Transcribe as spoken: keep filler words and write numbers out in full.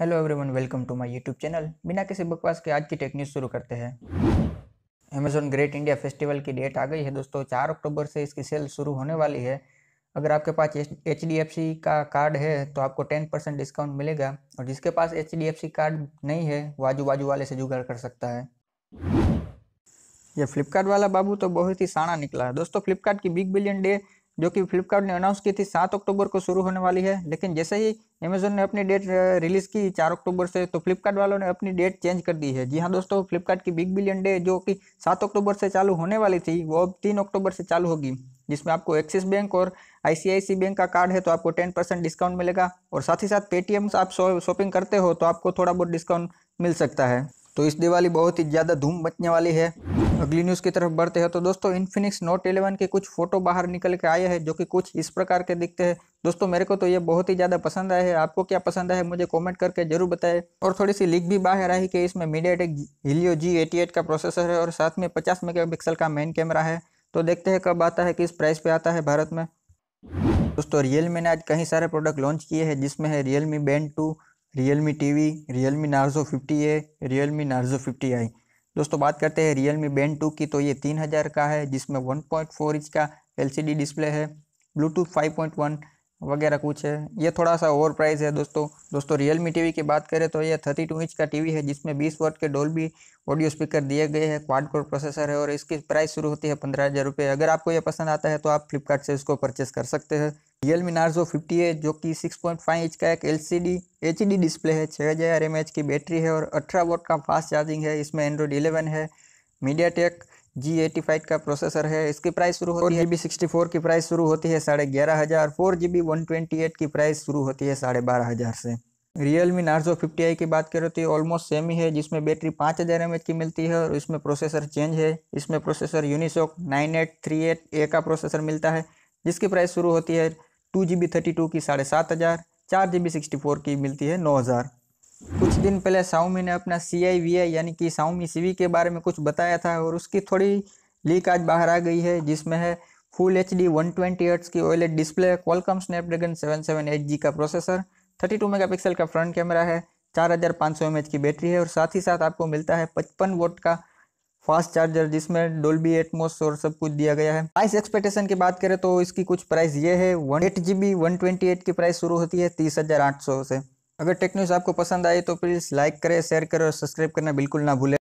Hello everyone, welcome to my YouTube channel. बिना किसी बकवास के आज की टेक न्यूज़ शुरू करते हैं। अमेज़न ग्रेट इंडिया फेस्टिवल की डेट आ गई है दोस्तों। चार अक्टूबर से इसकी सेल शुरू होने वाली है। अगर आपके पास एच डी एफ सी का कार्ड है तो आपको टेन परसेंट डिस्काउंट मिलेगा, और जिसके पास H D F C card नहीं है वो आजू बाजू वाले से जुगाड़ कर सकता है। ये फ्लिपकार्ट वाला बाबू तो बहुत ही साना निकला है दोस्तों। फ्लिपकार्ट की बिग बिलियन डे, जो कि फ्लिपकार्ट ने अनाउंस की थी, सात अक्टूबर को शुरू होने वाली है, लेकिन जैसे ही अमेज़न ने अपनी डेट रिलीज़ की चार अक्टूबर से, तो फ्लिपकार्ट वालों ने अपनी डेट चेंज कर दी है। जी हाँ दोस्तों, फ्लिपकार्ट की बिग बिलियन डे जो कि सात अक्टूबर से चालू होने वाली थी, वो अब तीन अक्टूबर से चालू होगी, जिसमें आपको एक्सिस बैंक और आईसीआईसीआई बैंक का कार्ड है तो आपको टेन परसेंट डिस्काउंट मिलेगा, और साथ ही साथ पेटीएम से आप शॉपिंग करते हो तो आपको थोड़ा बहुत डिस्काउंट मिल सकता है। तो इस दिवाली बहुत ही ज़्यादा धूम मचने वाली है। अगली न्यूज़ की तरफ बढ़ते हैं तो दोस्तों, इन्फिनिक्स नोट इलेवन के कुछ फ़ोटो बाहर निकल के आए हैं, जो कि कुछ इस प्रकार के दिखते हैं। दोस्तों मेरे को तो ये बहुत ही ज़्यादा पसंद आए हैं, आपको क्या पसंद आए मुझे कमेंट करके जरूर बताएं। और थोड़ी सी लीक भी बाहर आई कि इसमें मीडियाटेक हीलियो जी अठासी का प्रोसेसर है और साथ में पचास मेगापिक्सल का मेन कैमरा है। तो देखते हैं कब आता है, किस प्राइस पे आता है भारत में। दोस्तों रियलमी ने आज कई सारे प्रोडक्ट लॉन्च किए हैं, जिसमें है Realme band two, Realme TV, Realme Narzo fifty A, Realme Narzo fifty I. दोस्तों बात करते हैं रियलमी बैंड टू की, तो ये तीन हज़ार का है, जिसमें वन पॉइंट फोर इंच का एलसीडी डिस्प्ले है, ब्लूटूथ फाइव पॉइंट वन वगैरह कुछ है। ये थोड़ा सा ओवर प्राइस है दोस्तों। दोस्तों रियलमी टीवी की बात करें तो ये थर्टी टू इंच का टीवी है, जिसमें बीस वाट के डॉल्बी ऑडियो स्पीकर दिए गए हैं, क्वाड कोर प्रोसेसर है, और इसकी प्राइस शुरू होती है पंद्रह हज़ार रुपये। अगर आपको ये पसंद आता है तो आप फ्लिपकार्ट से इसको परचेस कर सकते हैं। रियलमी नार्जो फिफ्टी है, जो कि सिक्स पॉइंट फाइव इंच का एक एलसीडी एचडी डिस्प्ले है, छः हज़ार एम एच की बैटरी है और अठारह वाट का फास्ट चार्जिंग है। इसमें एंड्रॉइड इलेवन है, मीडियाटेक जी अठासी का प्रोसेसर है, इसकी प्राइस शुरू होती है जी बी सिक्सटी फोर की प्राइस शुरू होती है साढ़े ग्यारह हज़ार। Four G B one twenty eight की प्राइस शुरू होती है साढ़े बारह हज़ार से। रियलमी नार्जो फिफ्टी आई की बात करें तो ये ऑलमोस्ट सेम ही है, जिसमें बैटरी पाँच हज़ार एम एच की मिलती है और इसमें प्रोसेसर चेंज है। इसमें processor Unisoc nine eight three eight A का प्रोसेसर मिलता है, जिसकी प्राइस शुरू होती है two G B thirty two की साढ़े सात हज़ार, चार जी बी सिक्सटी फोर की मिलती है नौ हज़ार। कुछ दिन पहले Xiaomi ने अपना सी आई वी आई यानी कि Xiaomi Civi के बारे में कुछ बताया था, और उसकी थोड़ी लीक आज बाहर आ गई है, जिसमें है full H D one twenty hertz की OLED display, Qualcomm Snapdragon seven seven eight G का प्रोसेसर, थर्टी टू मेगापिक्सल का फ्रंट कैमरा है, चार हज़ार पाँच सौ एम एच की बैटरी है, और साथ ही साथ आपको मिलता है पचपन वोट का फास्ट चार्जर, जिसमें डोल्बी एटमोस और सब कुछ दिया गया है। प्राइस एक्सपेक्टेशन की बात करें तो इसकी कुछ प्राइस ये है, one eight G B one twenty eight की प्राइस शुरू होती है तीस हज़ार आठ सौ से। अगर टेक न्यूज़ आपको पसंद आए तो प्लीज़ लाइक करें, शेयर करें और सब्सक्राइब करना बिल्कुल ना भूलें।